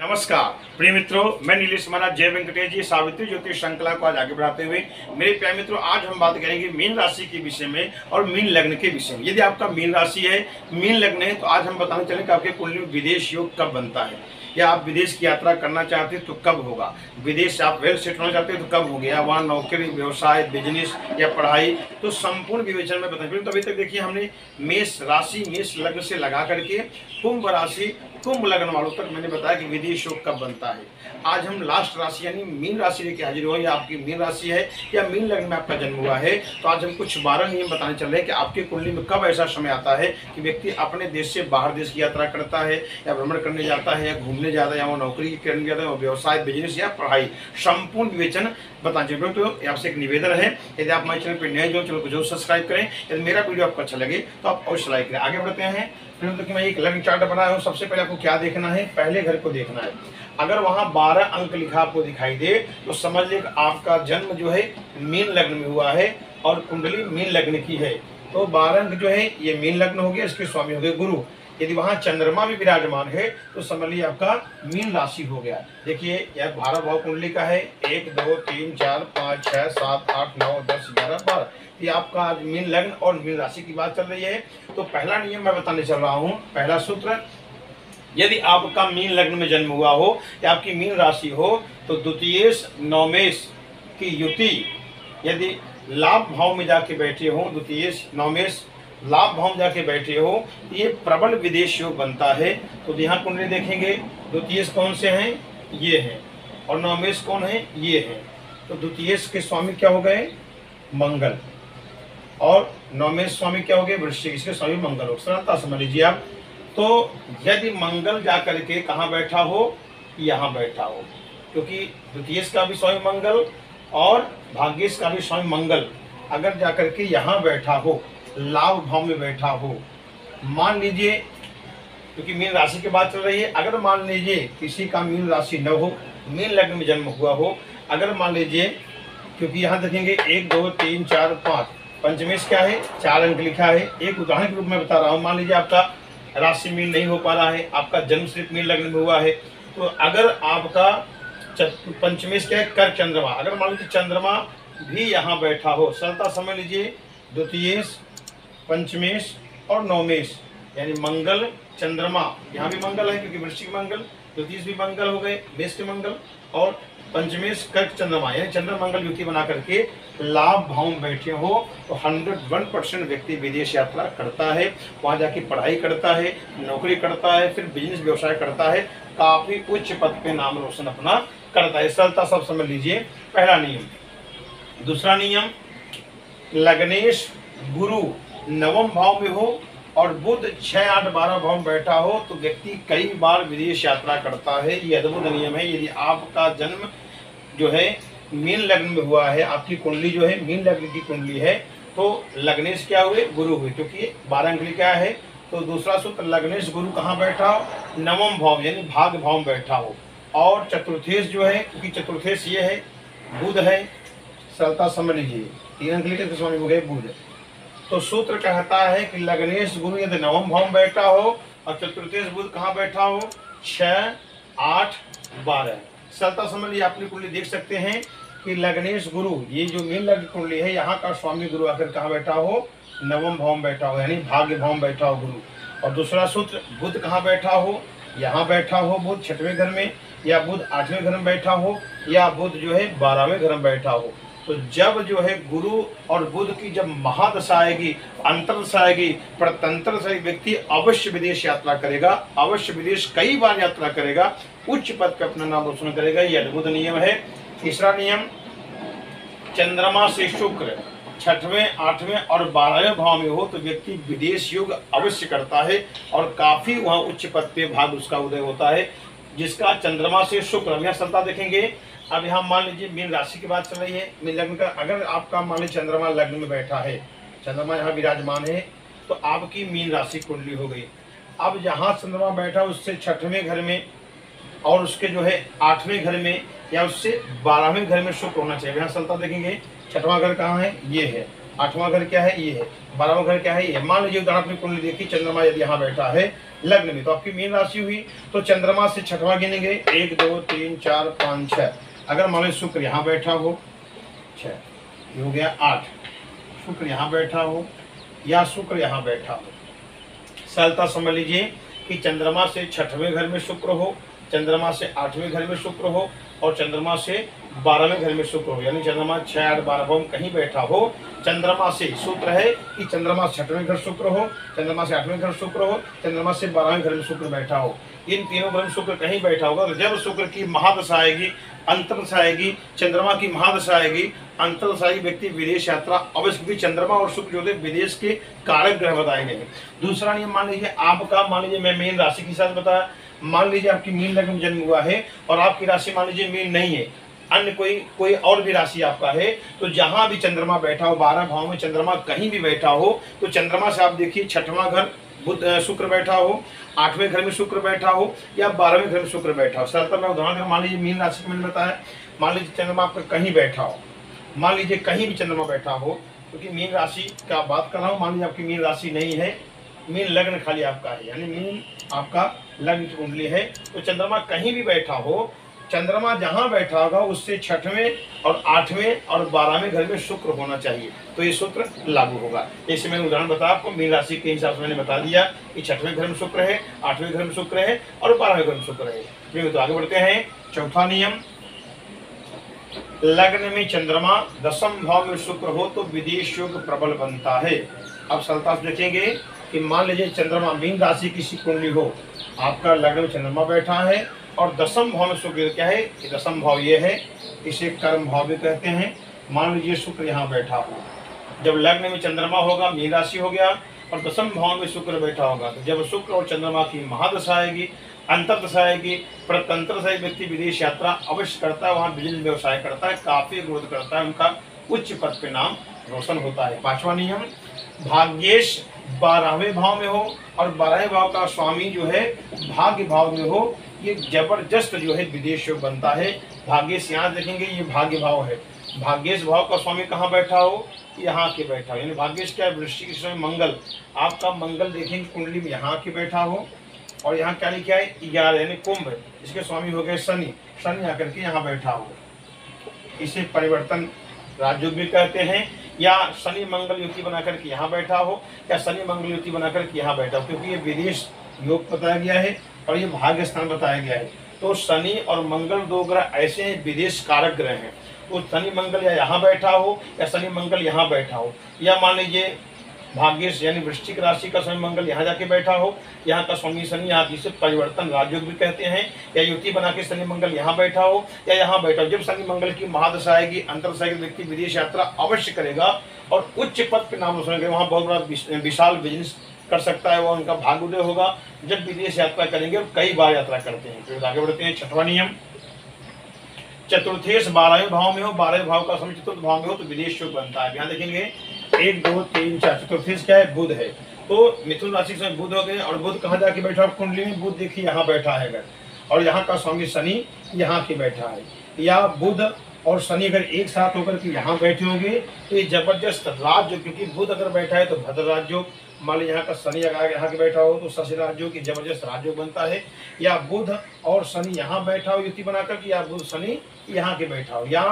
नमस्कार प्रिय मित्रों, मैं नीलेश महाराज जय वेंकटेश जी सावित्री ज्योतिष श्रृंखला को आज आगे बढ़ाते हुए मेरे प्यारे मित्रों, आज हम बात करेंगे मीन राशि के विषय में और मीन लग्न के विषय में। यदि आपका मीन राशि है, मीन लग्न है, तो आज हम बताने चलें कि आपके कुंडली में विदेश योग कब बनता है, या आप विदेश की यात्रा करना चाहते हैं तो कब होगा, विदेश आप वेल सेट होना चाहते हैं तो कब हो गया, वहाँ नौकरी, व्यवसाय, बिजनेस या पढ़ाई, तो संपूर्ण विवेचन में बताएंगे। तो अभी तक देखिए हमने मेष राशि, मेष लग्न से लगा करके कुंभ राशि, कुंभ लग्न वालों तक मैंने बताया कि विदेश योग कब बनता है। आज हम लास्ट राशि यानी मीन राशि लेके हाजिर हुए। या आपकी मीन राशि है या मीन लग्न में आपका जन्म हुआ है, तो आज हम कुछ बारह नियम बताने चल रहे हैं कि आपकी कुंडली में कब ऐसा समय आता है कि व्यक्ति अपने देश से बाहर देश की यात्रा करता है, या भ्रमण करने जाता है, या घूमने जाता है, या वो नौकरी करने जाता है, वो व्यवसाय, बिजनेस या पढ़ाई, संपूर्ण विवेचन बताना चाहिए। तो आपसे एक निवेदन है, यदि आप हमारे चैनल पर नए हो चैनल को जरूर सब्सक्राइब करें। यदि मेरा वीडियो आपको अच्छा लगे तो आप अवश्य लाइक करें। आगे बढ़ते हैं कि मैं एक लग्न चार्ट बनाया हूँ। सबसे पहले आपको क्या देखना है, पहले घर को देखना है। अगर वहाँ 12 अंक लिखा आपको दिखाई दे तो समझ लें आपका जन्म जो है मीन लग्न में हुआ है और कुंडली मीन लग्न की है। तो 12 अंक जो है ये मीन लग्न हो गया, इसके स्वामी हो गए गुरु। यदि वहाँ चंद्रमा भी विराजमान है तो समझ लीजिए आपका मीन राशि हो गया। देखिए यह 12 भाव कुंडली का है, 1 2 3 4 5 6 7 8 9 10 11 12, ये आपका आज मीन लग्न और मीन राशि की बात चल रही है। तो पहला नियम मैं बताने चल रहा हूँ, पहला सूत्र, यदि आपका मीन लग्न में जन्म हुआ हो या आपकी मीन राशि हो तो द्वितीयेश नवमेश की युति, यदि लाभ भाव में जाके बैठे हो, द्वितीयेश नवमेश लाभ भाव जाके बैठे हो, ये प्रबल विदेश योग बनता है। तो यहाँ कुंडली देखेंगे, द्वितीयेश कौन से हैं, ये हैं, और नवमेश कौन है, ये हैं। तो द्वितीयेश के स्वामी क्या हो गए, मंगल, और नवमेश स्वामी क्या हो गए, वृश्चिक, इसके स्वामी मंगल हो, सरलता समझ लीजिए आप। तो यदि मंगल जा कर के कहाँ बैठा हो, यहाँ बैठा हो, क्योंकि द्वितीयेश का भी स्वामी मंगल और भाग्येश का भी स्वामी मंगल, अगर जा कर के यहाँ बैठा हो, लाभ भाव में बैठा हो, मान लीजिए, क्योंकि मीन राशि की बात चल रही है, अगर मान लीजिए किसी का मीन राशि न हो, मीन लग्न में जन्म हुआ हो, अगर मान लीजिए, क्योंकि यहाँ देखेंगे 1 2 3 4 5, पंचमेश क्या है, 4 अंक लिखा है। एक उदाहरण के रूप में बता रहा हूँ, मान लीजिए आपका राशि मीन नहीं हो पा रहा है, आपका जन्म सिर्फ मीन लग्न में हुआ है, तो अगर आपका पंचमेश क्या है, कर चंद्रमा, अगर मान लीजिए चंद्रमा भी यहाँ बैठा हो, सरलता समझ लीजिए द्वितीयेश, पंचमेश और नवमेश, यानी मंगल चंद्रमा, यहाँ भी मंगल है क्योंकि वृश्चिक मंगल, द्वितीयेश भी मंगल हो गए, मेष के मंगल, और पंचमेश कर्क चंद्रमा, यानी चंद्र मंगल युति बना करके लाभ भाव में बैठे हो, तो 101% व्यक्ति विदेश यात्रा करता है, वहाँ जाके पढ़ाई करता है, नौकरी करता है, फिर बिजनेस व्यवसाय करता है, काफ़ी उच्च पद पे नाम रोशन अपना करता है, सरलता सब समझ लीजिए, पहला नियम। दूसरा नियम, लग्नेश गुरु नवम भाव में हो और बुध 6 8 12 भाव में बैठा हो तो व्यक्ति कई बार विदेश यात्रा करता है। ये अद्भुत नियम है। यदि आपका जन्म जो है मीन लग्न में हुआ है, आपकी कुंडली जो है मीन लग्न की कुंडली है, तो लग्नेश क्या हुए, गुरु हुए, क्योंकि 12 अंक लिखा है। तो दूसरा सूत्र, लग्नेश गुरु कहाँ बैठा हो, नवम भाव यानी भाग भाव में बैठा हो, और चतुर्थेश जो है, क्योंकि चतुर्थेश ये है, बुध है, सरलता समझ लीजिए, 3 अंक लिखे तो स्वामी हो गए बुध। तो सूत्र कहता है कि लग्नेश गुरु यदि नवम भाव में बैठा हो और चतुर्थेश बुध कहाँ बैठा हो, 6 8 12, सरलता समझ लीजिए। अपनी कुंडली देख सकते हैं कि लग्नेश गुरु, ये जो मीन लग्न कुंडली है, यहाँ का स्वामी गुरु आकर कहाँ बैठा हो, नवम भाव में बैठा हो, यानी भाग्य भाव में बैठा हो गुरु। और दूसरा सूत्र, बुध कहाँ बैठा हो, यहाँ बैठा हो बुध 6वें घर में, या बुध 8वें घर में बैठा हो, या बुध जो है 12वें घर में बैठा हो। तो जब जो है गुरु और बुध की जब महादशा आएगी, अंतरदशा आएगी, परतंत्र से व्यक्ति अवश्य विदेश यात्रा करेगा, अवश्य विदेश कई बार यात्रा करेगा, उच्च पद पर अपना नाम रोशन करेगा। ये अद्भुत नियम है। तीसरा नियम, चंद्रमा से शुक्र 6वें 8वें और 12वें भाव में हो तो व्यक्ति विदेश योग अवश्य करता है और काफी वहाँ उच्च पद पे भाग उसका उदय होता है, जिसका चंद्रमा से शुक्र। हम यहाँ सत्ता देखेंगे। अब यहाँ मान लीजिए मीन राशि की बात चल रही है, मीन लग्न का, अगर आपका मान लीजिए चंद्रमा लग्न में बैठा है, चंद्रमा यहाँ विराजमान है, तो आपकी मीन राशि कुंडली हो गई। अब जहाँ चंद्रमा बैठा उससे 6वें घर में और उसके जो है 8वें घर में या उससे 12वें घर में शुक्र होना चाहिए। यहाँ सरलता देखेंगे, 6वां घर कहाँ है, ये है, आठवां घर क्या है, ये है। बारहवां घर क्या है, ये। मान लीजिए उदाहरण अपनी कुंडली देखी, चंद्रमा यदि यहाँ बैठा है लग्न में तो आपकी मीन राशि हुई, तो चंद्रमा से छठवां गिनेंगे 1 2 3 4 5 6। अगर मान लीजिए शुक्र यहाँ बैठा हो 6, ये हो गया 8। शुक्र यहाँ बैठा हो या शुक्र यहाँ बैठा हो, सरलता समझ लीजिए कि चंद्रमा से छठवें घर में शुक्र हो, चंद्रमा से आठवें घर में शुक्र हो और चंद्रमा से 12वें घर में शुक्र हो, यानी चंद्रमा 6 8 12 कहीं बैठा हो। चंद्रमा से सूत्र है कि चंद्रमा से 6वें घर शुक्र हो, चंद्रमा से 8वें घर शुक्र हो, चंद्रमा से 12वें घर में शुक्र बैठा हो, इन तीनों ग्रह शुक्र कहीं बैठा होगा। तो जब शुक्र की महादशा आएगी, अंतरदशा आएगी, चंद्रमा की महादशा आएगी, अंतरदशा आएगी, व्यक्ति विदेश यात्रा अवश्य भी, चंद्रमा और शुक्र जो है विदेश के कारक ग्रह बताए गए। दूसरा नियम मान लीजिए आपका, मान लीजिए मैं मीन राशि के साथ बताया, मान लीजिए आपकी मीन लग्न में जन्म हुआ है और आपकी राशि मान लीजिए मीन नहीं है, अन्य कोई और भी राशि आपका है, तो जहां भी चंद्रमा बैठा हो, 12 भाव में चंद्रमा कहीं भी बैठा हो, तो चंद्रमा से आप देखिए छठवां घर शुक्र बैठा हो, 8वें घर में शुक्र बैठा हो या 12वें घर में शुक्र बैठा हो। सरलता मैं उदाहरण मान लीजिए मीन राशि में बताया, मान लीजिए चंद्रमा आपका कहीं बैठा हो, मान लीजिए कहीं भी चंद्रमा बैठा हो, क्योंकि मीन राशि का बात कर रहा हूँ, मान लीजिए आपकी मीन राशि नहीं है, मीन लग्न खाली आपका है, यानी मीन आपका लग्न की कुंडली है, तो चंद्रमा कहीं भी बैठा हो, चंद्रमा जहां बैठा होगा उससे 6वें और 8वें और 12वें घर में शुक्र होना चाहिए, तो ये सूत्र लागू होगा। जैसे मैंने उदाहरण बताया आपको, मीन राशि के हिसाब से मैंने बता दिया कि 6वें घर में शुक्र है, 8वें घर में शुक्र है और 12वें घर में शुक्र है। तो आगे बढ़ते हैं, चौथा नियम, लग्न में चंद्रमा 10वें भाव में शुक्र हो तो विदेश योग प्रबल बनता है। अब सरलता से देखेंगे कि मान लीजिए चंद्रमा मीन राशि की कुंडली हो, आपका लग्न में चंद्रमा बैठा है और 10वें भाव में शुक्र क्या है, कि 10वां भाव ये है, इसे कर्म भाव भी कहते हैं। मान लीजिए शुक्र यहाँ बैठा हो, जब लग्न में चंद्रमा होगा, मीन राशि हो गया और 10वें भाव में शुक्र बैठा होगा, तो जब शुक्र और चंद्रमा की महादशा आएगी, अंतरदशा आएगी, प्रत्यंतरदशा, व्यक्ति विदेश यात्रा अवश्य करता है, वहाँ बिजनेस व्यवसाय करता है, काफी ग्रोथ करता है, उनका उच्च पद पे नाम रोशन होता है। पांचवा नियम, भाग्येश 12वें भाव में हो और 12वें भाव का स्वामी जो है भाग्य भाव में हो, ये जबरदस्त जो है विदेश योग बनता है। भाग्येश यहाँ देखेंगे, ये भाग्य भाव है, भाग्येश भाव का स्वामी कहाँ बैठा हो, यहाँ के बैठा हो, यानी भाग्येश क्या है, वृश्चिक के समय मंगल, आपका मंगल देखेंगे कुंडली में यहाँ के बैठा हो और यहाँ क्या लिखा है 11 यानी कुंभ, इसके स्वामी हो गए शनि, शनि आकर के यहाँ बैठा हो, इसे परिवर्तन राजयोग भी कहते हैं, या शनि मंगल युति बनाकर के यहाँ बैठा हो या शनि मंगल युति बनाकर के यहाँ बैठा हो, क्योंकि ये विदेश योग बताया गया है और ये भाग्य स्थान बताया गया है। तो शनि और मंगल 2 ग्रह ऐसे हैं विदेश कारक ग्रह हैं, तो शनि मंगल या यहाँ बैठा हो या शनि मंगल यहाँ बैठा हो, या मान लीजिए भाग्येश यानी वृश्चिक राशि का स्वामी मंगल यहाँ जाके बैठा हो, यहाँ का स्वामी शनि, यहाँ जिसे परिवर्तन राजयोग भी कहते हैं, या युति बना के शनि मंगल यहाँ बैठा हो या यहाँ बैठा हो, जब शनि मंगल की महादशा आएगी, अंतरदशा आएगी, व्यक्ति विदेश यात्रा अवश्य करेगा और उच्च पद पर नाम रोशन करेगा, वहाँ बहुत बड़ा विशाल बिजनेस कर सकता है, वह उनका भाग्योदय होगा जब विदेश यात्रा करेंगे और कई बार यात्रा करते हैं। फिर आगे बढ़ते हैं, छठवां नियम, चतुर्थेश 12वें भाव में हो, 12वें भाव का समय चतुर्थ भाव में हो तो विदेश योग बनता है। यहाँ देखेंगे 1 2 3 4, चतुर्थेश क्या है, बुध है, तो मिथुन राशि से बुध हो गए और बुध कहाँ जाके बैठा, कुंडली में बुध देखिए यहाँ बैठा है और यहाँ का स्वामी शनि यहाँ के बैठा है, या बुध और शनि अगर एक साथ होकर के यहाँ बैठे होंगे तो ये जबरदस्त राजयोग, क्योंकि बुध अगर बैठा है तो भद्र राजयोग, मान लीजिए यहाँ का शनि अगर यहाँ के बैठा हो तो शशि राजयोग, की जबरदस्त राजयोग बनता है, या बुध और शनि यहाँ बैठा हो युति बनाकर के, या बुध शनि यहाँ के बैठा हो, या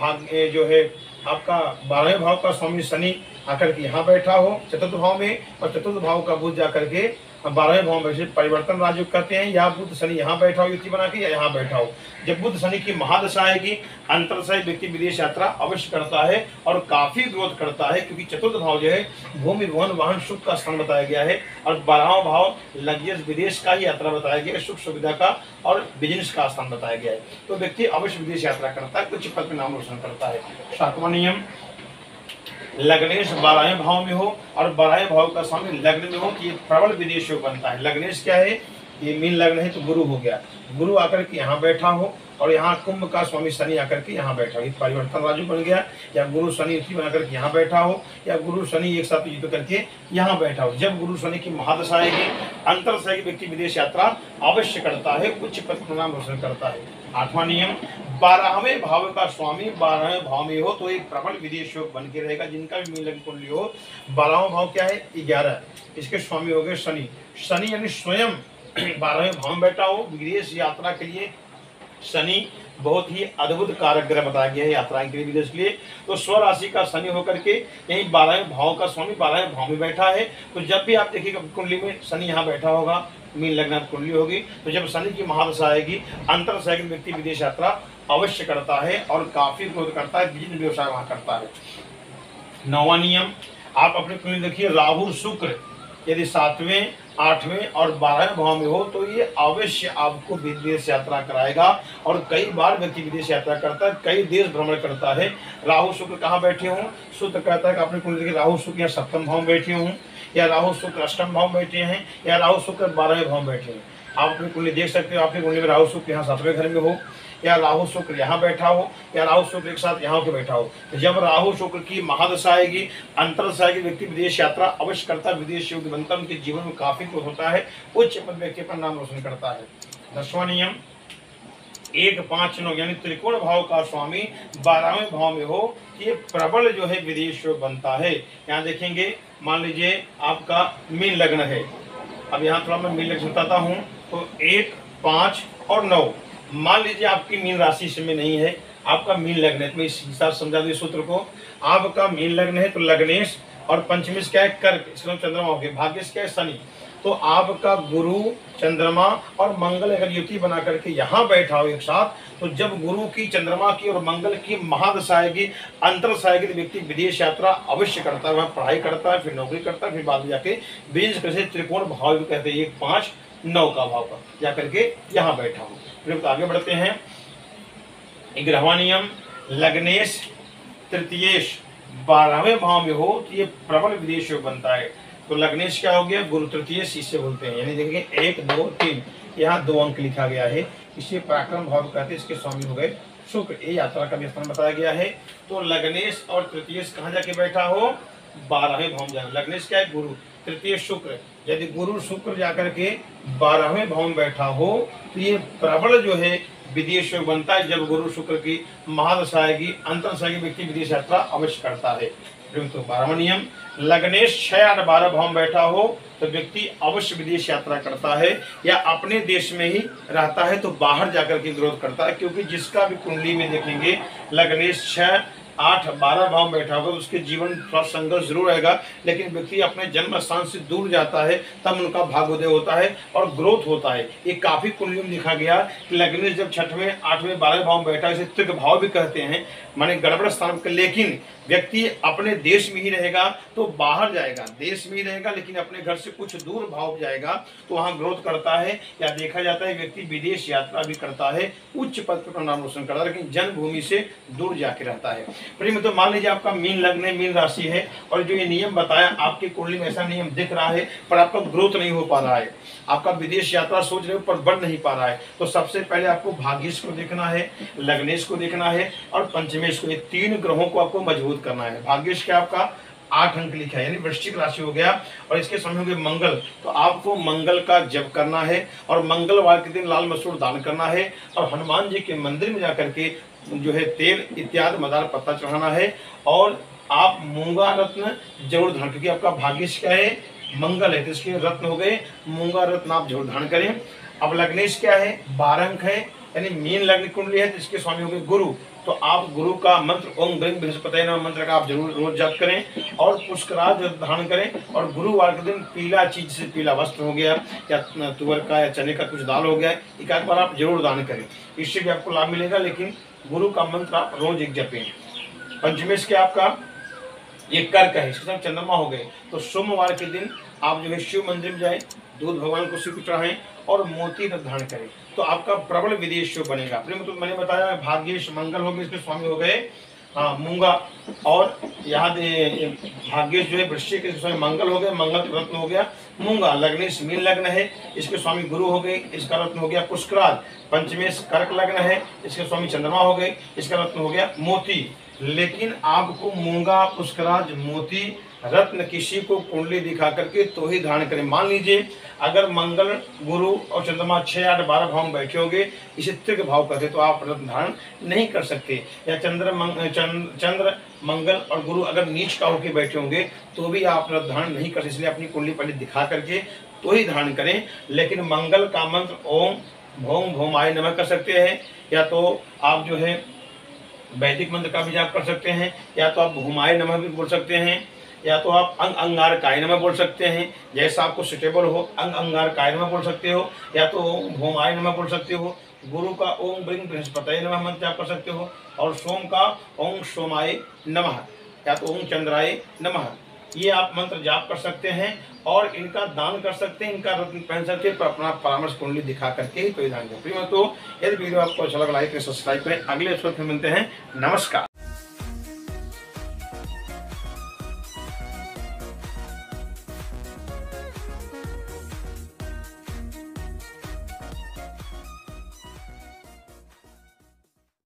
भाग्य जो है आपका 12वें भाव का स्वामी शनि आकर के यहाँ बैठा हो चतुर्थ भाव में और चतुर्थ भाव का बुध जाकर के 12वें भाव में, परिवर्तन राजयोग करते हैं, या बुध शनि यहाँ बैठा हो युति बना के या यहाँ बैठा हो, जब बुध शनि की महादशा आएगी, अंतरदशा, व्यक्ति विदेश यात्रा अवश्य करता है और काफी ग्रोथ करता है, क्योंकि चतुर्थ भाव जो है भूमि भवन वाहन सुख का स्थान बताया गया है और 12वां भाव लग्जरी विदेश का ही यात्रा बताया गया है, सुख सुविधा का और बिजनेस का स्थान बताया गया है, तो व्यक्ति अवश्य विदेश यात्रा करता है, कुछ पद पर नाम रोशन करता है। सातवां नियम, लग्नेश 12वें भाव में हो और 12वें भाव का स्वामी लग्न में हो, ये प्रबल विदेश योग बनता है। लग्नेश क्या है, ये मीन लग्न है तो गुरु हो गया, गुरु आकर के यहाँ बैठा हो और यहाँ कुंभ का स्वामी शनि आकर के यहाँ बैठा हो, ये परिवर्तन राजू बन गया। या गुरु शनि युति बना करके यहाँ बैठा हो, या गुरु शनि एक साथ युद्ध करके यहाँ बैठा हो। जब गुरु शनि की महादशा आएगी, अंतरदशा की व्यक्ति विदेश यात्रा अवश्य करता है, उच्च पद का नाम रोशन करता है। आठवां नियम, 12वें भाव का स्वामी 12वें भाव में हो तो एक प्रबल विदेश योग बन के रहेगा। जिनका भी मीन लग्न कुंडली हो, 12वां भाव क्या है, 11, इसके स्वामी हो गए शनि। शनि यानी स्वयं 12वें भाव में बैठा हो, विदेश यात्रा के लिए शनि बहुत ही अद्भुत कारक ग्रह बताया गया है यात्राएं के लिए, विदेश के लिए। तो स्व राशि का शनि होकर के यही 12वें भाव का स्वामी 12वें भाव में बैठा है। तो जब भी आप देखिएगा कुंडली में शनि यहाँ बैठा होगा, मीन लग्न कुंडली होगी, तो जब शनि की महादशा आएगी, अंतरदशा के व्यक्ति विदेश यात्रा अवश्य करता है और काफी ग्रोथ करता है, बिजनेस व्यवसाय वहाँ करता है। 9वां नियम, आप अपने कुंडली देखिए, राहु शुक्र यदि 7वें 8वें और 12वें भाव में हो तो ये अवश्य आपको विदेश यात्रा कराएगा। और कई बार व्यक्ति विदेश यात्रा करता है, कई देश भ्रमण करता है। राहु शुक्र कहाँ बैठे हों, शुद्ध कहता है कि आपने कुंडली देखिए राहु शुक्र या 7वें भाव में बैठे हों, या राहु शुक्र 8वें भाव में बैठे हैं, या राहु शुक्र 12वें भाव में बैठे हैं। आप अपनी कुंडली देख सकते हो, आपकी कुंडली में राहु शुक्र यहाँ 7वें घर में हो, या राहु शुक्र यहाँ बैठा हो, या राहु शुक्र एक साथ यहाँ होकर बैठा हो। तो जब राहु शुक्र की महादशा आएगी, अंतरदशा आएगी, व्यक्ति विदेश यात्रा अवश्य करता है, विदेश योग बनता है, उनके जीवन में काफी कुछ होता है, उच्च पद व्यक्ति पर नाम रोशन करता है। 10वां नियम, 1, 5, 9 यानी त्रिकोण भाव का स्वामी 12वें भाव में हो, ये प्रबल जो है विदेश योग बनता है। यहाँ देखेंगे, मान लीजिए आपका मीन लग्न है, अब यहाँ थोड़ा मैं मीन लग्न बताता हूँ, तो 1, 5 और 9 मान लीजिए आपकी मीन राशि इसमें नहीं है, आपका मीन लग्न है। तो मैं इस हिसाब से समझा दूँ सूत्र को, आपका मीन लग्न है तो लग्नेश और पंचमेश क्या है, कर्क, इसमें चंद्रमा हो गया, भाग्येश क्या है, शनि। तो आपका गुरु चंद्रमा और मंगल अगर युति बना करके यहाँ बैठा हो एक साथ, तो जब गुरु की, चंद्रमा की और मंगल की महादशा आएगी, अंतरदशा आएगी, तो व्यक्ति विदेश यात्रा अवश्य करता है, वहाँ पढ़ाई करता है, फिर नौकरी करता है, फिर बाद में जाके बिजनेस करके त्रिकोण भाव भी कहते हैं, 1, 5, 9 का भाव का जा करके यहाँ बैठा हो। फिर आगे बढ़ते हैं, 11वां नियम, लग्नेश तृतीयेश 12वें भाव में हो तो ये प्रबल विदेश योग बनता है। तो लग्नेश क्या हो गया, गुरु तृतीय शीशे बोलते हैं, यानी देखिए 1, 2, 3 यहाँ 2 अंक लिखा गया है, इसे पराक्रम भाव कहते हैं, इसके स्वामी हो गए शुक्र, ये यात्रा का स्थान बताया गया है। तो लग्नेश और तृतीय कहाँ जाके बैठा हो, 12वें भाव में जाना। लग्नेश क्या है, गुरु, तृतीय शुक्र, यदि गुरु शुक्र जाकर के 12वें भाव में बैठा हो तो ये प्रबल जो है विदेश योग बनता है। जब गुरु शुक्र की महादशा आएगी, अंतरदशा की व्यक्ति विदेश यात्रा अवश्य करता है। तो 12वां नियम, लग्नेश 6 और 12 भाव में बैठा हो तो व्यक्ति अवश्य विदेश यात्रा करता है, या अपने देश में ही रहता है तो बाहर जाकर के ग्रोथ करता है, क्योंकि जिसका भी कुंडली में देखेंगे लग्नेश 6, 8, 12 भाव में बैठा होगा, उसके जीवन थोड़ा संघर्ष जरूर रहेगा, लेकिन व्यक्ति अपने जन्म स्थान से दूर जाता है तब उनका भाग्योदय होता है और ग्रोथ होता है। ये काफी कुंडलियों में देखा गया कि लग्नेश जब 6वें, 8वें, 12वें भाव में बैठा है, इसे त्रिक भाव भी कहते हैं, माने गड़बड़ स्थान पर, लेकिन व्यक्ति अपने देश में ही रहेगा तो बाहर जाएगा, देश में ही रहेगा लेकिन अपने घर से कुछ दूर भाव जाएगा तो वहाँ ग्रोथ करता है, या देखा जाता है व्यक्ति विदेश यात्रा भी करता है, उच्च पद पर नाम रोशन करता है, लेकिन जन्मभूमि से दूर जाके रहता है। तो मान लीजिए आपका मीन लग्न है, मीन राशि है, और जो ये नियम बताया आपकी कुंडली में ऐसा नियम दिख रहा है पर आपका ग्रोथ नहीं हो पा रहा है, आपका विदेश यात्रा सोच रहे हो पर बढ़ नहीं पा रहा है, तो सबसे पहले आपको भाग्येश को देखना है, लग्नेश को देखना है और पंचमेश को, ये 3 ग्रहों को आपको मजबूत करना है। भाग्येश क्या आपका 8 अंक लिखा है, यानी वृश्चिक राशि हो गया, और इसके समय हो गए मंगल, तो आपको मंगल का जप करना है और मंगलवार के दिन लाल मसूर दान करना है और हनुमान जी के मंदिर में जाकर के जो है तेल इत्यादि मदार पत्ता चढ़ाना है, और आप मूंगा रत्न जरूर धारण, क्योंकि आपका भाग्येश क्या है, मंगल है, तो इसके रत्न हो गए, मूंगा रत्न आप जरूर धारण करें। अब लग्नेश क्या है, 12 अंक है, यानी मीन लग्न कुंडली है, जिसके स्वामी हो गए गुरु, तो आप गुरु का मंत्र ओम ग्रीम बृहस्पति नमः मंत्र का आप जरूर रोज जप करें और पुष्कराज धारण करें, और गुरुवार के दिन पीला चीज से पीला वस्त्र हो गया, या तुवर का या चने का कुछ दाल हो गया, एक बार आप जरूर दान करें, इससे भी आपको लाभ मिलेगा, लेकिन गुरु का मंत्र आप रोज एक जपें। पंचमेश के आपका ये कर्क है, इसके साथ चंद्रमा हो गए, तो सोमवार के दिन आप जो है शिव मंदिर में जाएं, दूध भगवान को शिव चढ़ाएं और मोती धारण करें, तो आपका प्रबल विदेश योग बनेगा। अपने मतलब मैंने बताया भाग्येश मंगल हो गए, इसके स्वामी हो गए हाँ मूंगा, और यहाँ भाग्य जो है वृश्चिक के स्वामी मंगल हो गए, मंगल रत्न हो गया मूंगा। लग्नेश मीन लग्न है, इसके स्वामी गुरु हो गए, इसका रत्न हो गया पुष्कराज। पंचमेश कर्क लग्न है, इसके स्वामी चंद्रमा हो गए, इसका रत्न हो गया मोती। लेकिन आपको मूंगा पुष्कराज मोती रत्न किसी को कुंडली दिखा करके तो ही धारण करें। मान लीजिए अगर मंगल गुरु और चंद्रमा 6, 8, 12 भाव में बैठे होंगे, इसे त्रिक भाव कहते, तो आप रत्न धारण नहीं कर सकते। या चंद्र मंगल और गुरु अगर नीच का होकर बैठे होंगे तो भी आप रत्न धारण नहीं कर सकते। इसलिए अपनी कुंडली पहले दिखा करके तो ही धारण करें। लेकिन मंगल का मंत्र ओम भौम भौम आय नमः कर सकते हैं, या तो आप जो है वैदिक मंत्र का भी जाप कर सकते हैं, या तो आप भूमाय नमः भी बोल सकते हैं, या तो आप अंग अंगार काय नमः बोल सकते हैं, जैसा आपको सुटेबल हो। अंग अंगार काय नमः बोल सकते हो, या तो ओम भूमाय नमः बोल सकते हो। गुरु का ओम ब्रिंग बृहस्पतये नमः मंत्र जाप कर सकते हो, और सोम का ओम सोमाय नमः, या तो ओम चंद्राय नमः, ये आप मंत्र जाप कर सकते हैं। और इनका दान कर सकते हैं, इनका रत्न पहन सकते हैं, पर अपना परामर्श कुंडली दिखा करके ही तो दान करें। तो यदि वीडियो आपको अच्छा लगा लाइक करें, सब्सक्राइब करें। अगले एपिसोड में मिलते हैं। नमस्कार।